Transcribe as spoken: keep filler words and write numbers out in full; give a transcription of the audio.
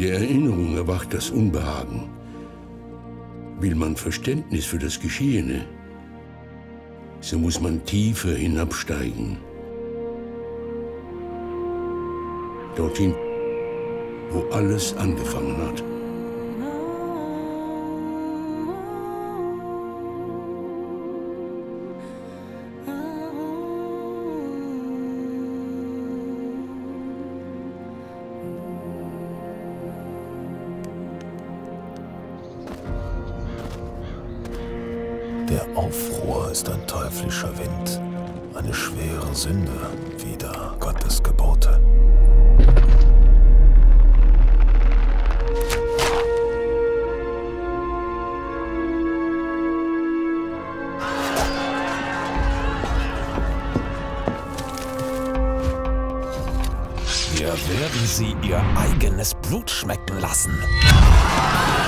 In der Erinnerung erwacht das Unbehagen. Will man Verständnis für das Geschehene, so muss man tiefer hinabsteigen. Dorthin, wo alles angefangen hat. Der Aufruhr ist ein teuflischer Wind, eine schwere Sünde wider Gottes Gebote. Wir werden sie ihr eigenes Blut schmecken lassen.